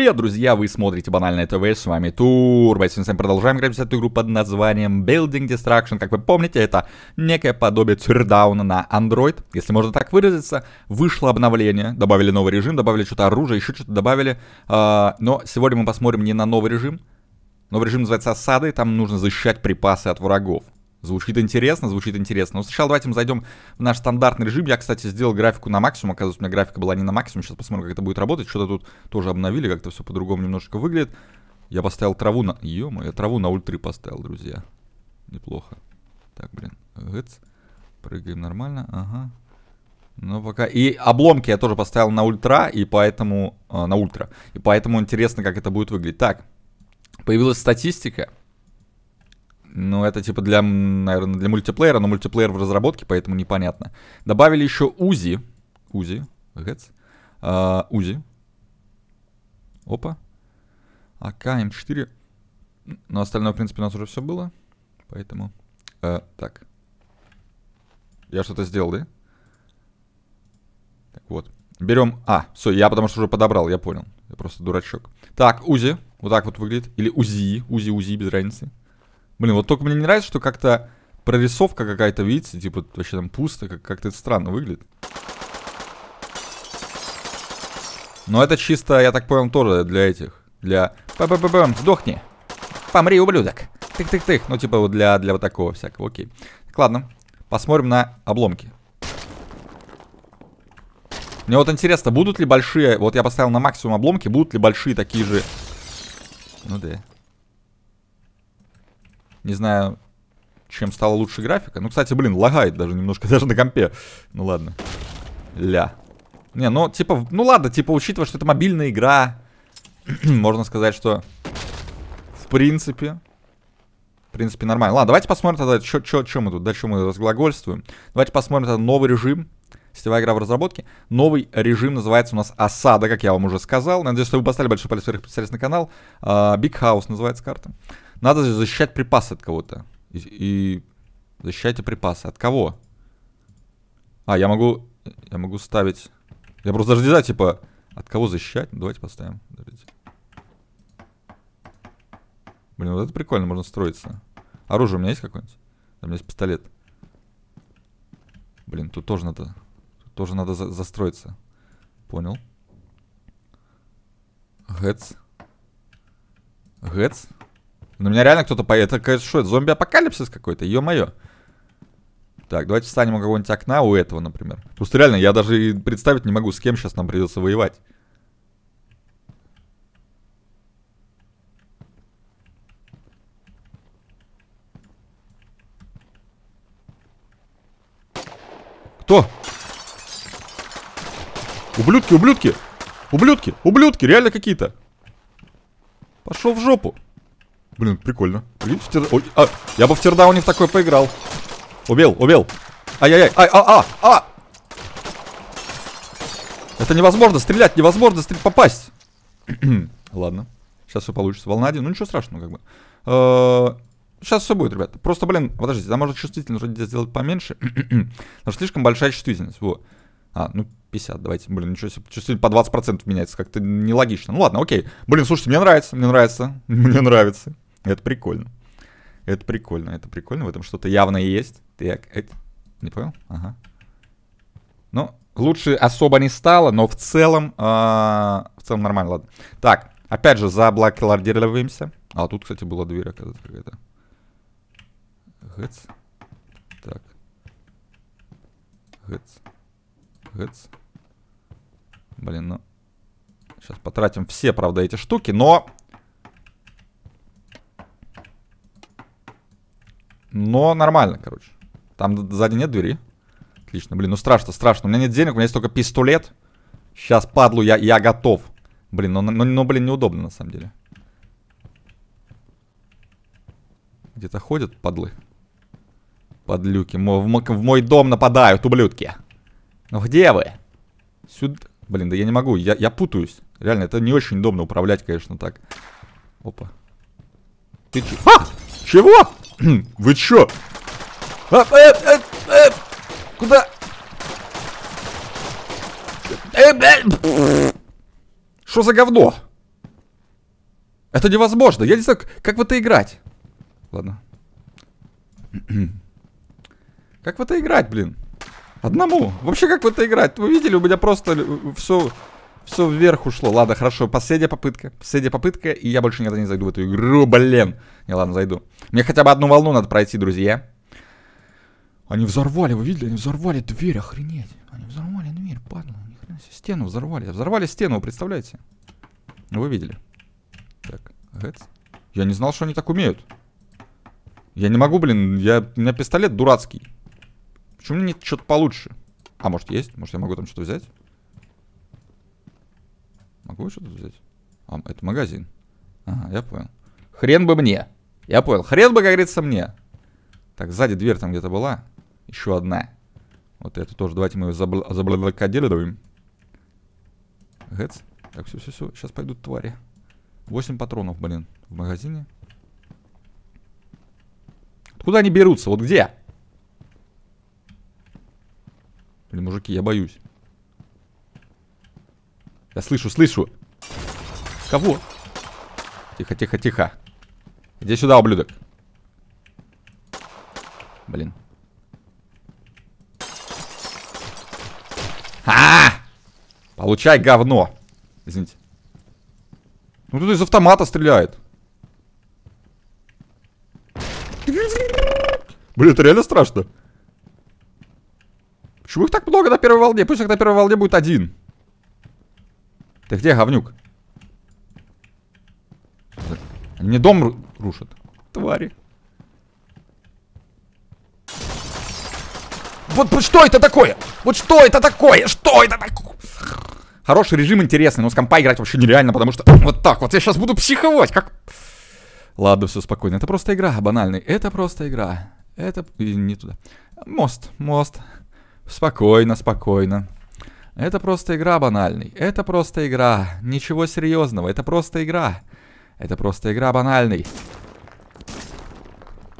Привет, друзья, вы смотрите Банальное ТВ, с вами Турбо. Сегодня мы продолжаем играть в эту игру под названием Building Destruction. Как вы помните, это некое подобие Турдауна на Android, если можно так выразиться. Вышло обновление, добавили новый режим, добавили что-то оружие, еще что-то добавили. Но сегодня мы посмотрим не на новый режим. Новый режим называется Осада, и там нужно защищать припасы от врагов. Звучит интересно, звучит интересно. Но сначала давайте мы зайдем в наш стандартный режим. Я, кстати, сделал графику на максимум. Оказывается, у меня графика была не на максимум. Сейчас посмотрим, как это будет работать. Что-то тут тоже обновили, как-то все по-другому немножечко выглядит. Я поставил траву на... Ё-моё, я траву на ультри поставил, друзья. Неплохо. Так, блин. Эц. Прыгаем нормально, ага. Но пока... И обломки я тоже поставил на ультра, и поэтому... на ультра. И поэтому интересно, как это будет выглядеть. Так. Появилась статистика. Ну, это типа для, наверное, для мультиплеера, но мультиплеер в разработке, поэтому непонятно. Добавили еще УЗИ. УЗИ. УЗИ. Опа. АКМ4. Но остальное, в принципе, у нас уже все было. Поэтому... так. Я что-то сделал, да? Так, вот. Берем... А, все, я потому что уже подобрал, я понял. Я просто дурачок. Так, УЗИ. Вот так вот выглядит. Или УЗИ. УЗИ, УЗИ, без разницы. Блин, вот только мне не нравится, что как-то прорисовка какая-то, видите, типа вообще там пусто, как-то это странно выглядит. Но это чисто, я так понял, тоже для этих, для... Па-па-па-пам, сдохни! Помри, ублюдок! Тык-тык-тык! Ну, типа вот для вот такого всякого, окей. Так, ладно, посмотрим на обломки. Мне вот интересно, будут ли большие... Вот я поставил на максимум обломки, будут ли большие такие же... Ну да... Не знаю, чем стала лучше графика. Ну, кстати, блин, лагает даже немножко, даже на компе. Ну, ладно. Ля. Не, ну, типа, ну, ладно, типа, учитывая, что это мобильная игра, можно сказать, что в принципе, нормально. Ладно, давайте посмотрим тогда, что мы тут, да, что мы разглагольствуем. Давайте посмотрим тогда новый режим. Сетевая игра в разработке. Новый режим называется у нас Осада, как я вам уже сказал. Надеюсь, что вы поставили большой палец вверх, подписались на канал. Big House называется карта. Надо защищать припасы от кого-то. И защищайте припасы. От кого? А, я могу ставить... Я просто даже не знаю, типа... От кого защищать? Давайте поставим. Подождите. Блин, вот это прикольно, можно строиться. Оружие у меня есть какое-нибудь? У меня есть пистолет. Блин, тут тоже надо... застроиться. Понял. Гэц. Гэц. На меня реально кто-то поедет. Это, конечно, что это? Зомби-апокалипсис какой-то? Ё-моё. Так, давайте встанем у какого-нибудь окна, у этого, например. Просто реально, я даже и представить не могу, с кем сейчас нам придется воевать. Кто? Ублюдки, ублюдки! Ублюдки, ублюдки! Реально какие-то! Пошел в жопу! Блин, прикольно. Ой, а, я бы в Турдауне в такой поиграл. Убил, убил. Ай-яй-яй. Ай-а-а-а! Это невозможно стрелять, невозможно попасть. Ладно. Сейчас все получится. Волна 1. Ну ничего страшного, как бы. Сейчас все будет, ребята. Просто, блин, подождите, там можно чувствительность вроде сделать поменьше. Потому что слишком большая чувствительность. Во. А, ну 50, давайте. Блин, ничего себе, чувствительность по 20% меняется. Как-то нелогично. Ну ладно, окей. Блин, слушайте, мне нравится, мне нравится. Мне нравится. Это прикольно. Это прикольно, это прикольно. В этом что-то явно есть. Так, не понял? Ага. Ну, лучше особо не стало, но в целом нормально, ладно. Так, опять же, заблокировываемся. А тут, кстати, была дверь, оказывается, какая-то. Гэц. Так. Гэц. Гэц. Блин, ну. Сейчас потратим все, правда, эти штуки, но... Но нормально, короче. Там сзади нет двери. Отлично, блин, ну страшно, страшно. У меня нет денег, у меня есть только пистолет. Сейчас, падлу, я готов. Блин, но, блин, неудобно на самом деле. Где-то ходят падлы. Подлюки. В мой дом нападают, ублюдки. Ну где вы? Сюда. Блин, да я не могу, я путаюсь. Реально, это не очень удобно управлять, конечно, так. Опа. Ты че? А! Чего? Вы чё? Куда? Что за говно? Это невозможно. Я не знаю, как в это играть. Ладно. Как в это играть, блин? Одному. Вообще, как в это играть? Вы видели, у меня просто все вверх ушло. Ладно, хорошо. Последняя попытка. Последняя попытка, и я больше никогда не зайду в эту игру. Блин. Не, ладно, зайду. Мне хотя бы одну волну надо пройти, друзья. Они взорвали, вы видели? Они взорвали дверь, охренеть. Они взорвали дверь, падла. Ни хрена себе. Стену взорвали. Взорвали стену, вы представляете? Вы видели? Так, я не знал, что они так умеют. Я не могу, блин, у меня пистолет дурацкий. Почему мне нет что-то получше? А, может есть? Может я могу там что-то взять? Могу я что-то взять? А, это магазин. Ага, я понял. Хрен бы мне. Я понял. Хрен бы, как говорится, мне. Так, сзади дверь там где-то была. Еще одна. Вот это тоже. Давайте мы ее заблокадируем. Гэц. Так, все. Сейчас пойдут твари. 8 патронов, блин, в магазине. Откуда они берутся? Вот где? Блин, мужики, я боюсь. Я слышу. Кого? Тихо. Иди сюда, ублюдок. Блин. А-а-а! Получай говно. Извините. Ну тут из автомата стреляет. Блин, это реально страшно. Почему их так много на первой волне? Пусть их на первой волне будет один. Ты где, говнюк? Они мне дом рушат. Твари. Вот что это такое? Вот что это такое? Что это такое? Хороший режим, интересный, но с компа играть вообще нереально, потому что вот так вот я сейчас буду психовать, как... Ладно, все спокойно, это просто игра, банальный, это просто игра. Это... не туда. Мост. Спокойно. Это просто игра, банальный, это просто игра. Ничего серьезного, это просто игра. Это просто игра, банальный.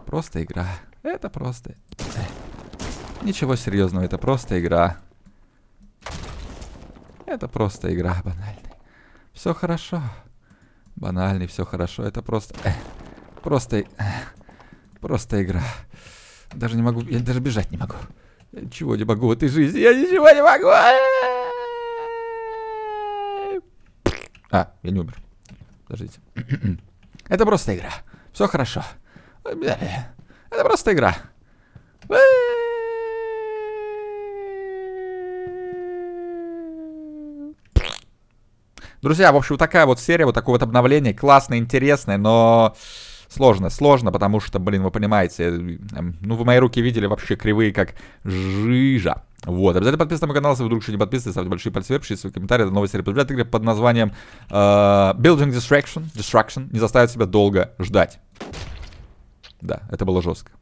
Просто игра, это просто... Ничего серьезного, это просто игра. Это просто игра, банальный. Все хорошо. Банальный, все хорошо. Это просто... Просто игра. Даже не могу... Я даже бежать не могу. Я ничего не могу в этой жизни. Я ничего не могу. А, я не умер. Подождите. Это просто игра. Все хорошо. Это просто игра. Друзья, в общем, такая вот серия, вот такое вот обновление. Классное, интересное, но сложно, потому что, блин, вы понимаете, ну, вы мои руки видели вообще кривые, как жижа. Вот, обязательно подписывайтесь на мой канал, если вы вдруг еще не подписаны, ставьте большие пальцы вверх, пишите свои комментарии. Это новая серия подряд игры под названием Building Destruction. Не заставит себя долго ждать. Да, это было жестко.